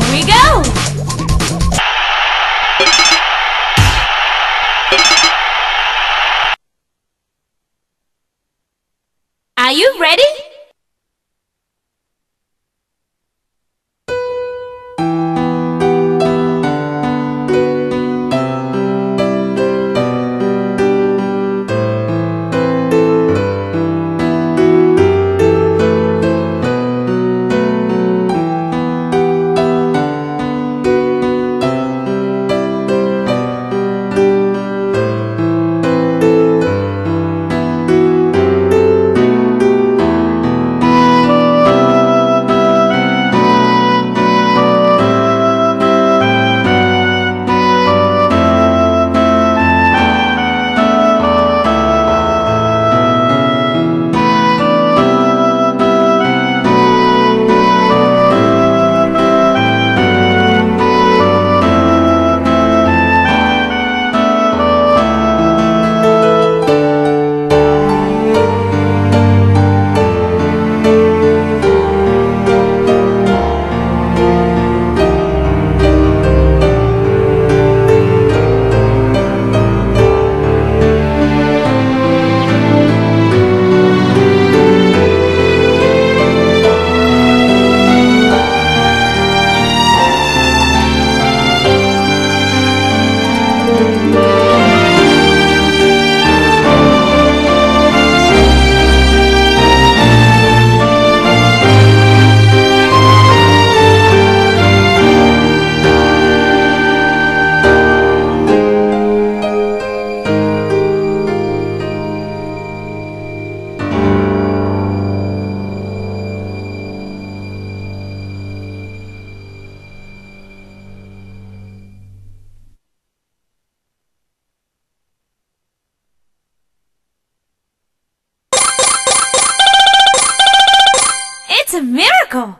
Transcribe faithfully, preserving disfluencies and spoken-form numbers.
Here we go! Are you ready? It's a miracle!